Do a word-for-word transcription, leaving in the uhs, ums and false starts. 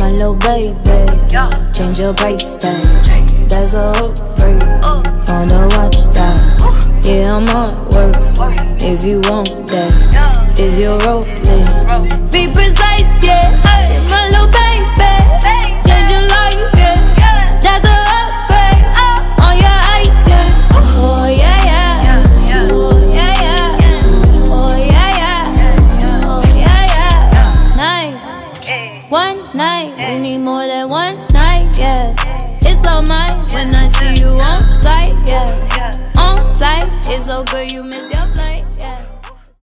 my little baby. Change your price tag. That's a hook rate on the watch that. Yeah, I'm on work. If you want that, is your role play. Be precise, yeah. So good you miss your flight.